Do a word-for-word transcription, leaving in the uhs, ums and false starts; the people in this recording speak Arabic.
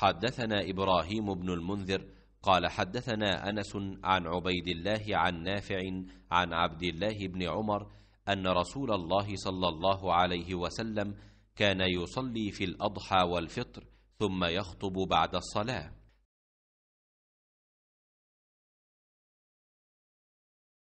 حدثنا إبراهيم بن المنذر قال حدثنا أنس عن عبيد الله عن نافع عن عبد الله بن عمر أن رسول الله صلى الله عليه وسلم كان يصلي في الأضحى والفطر ثم يخطب بعد الصلاة.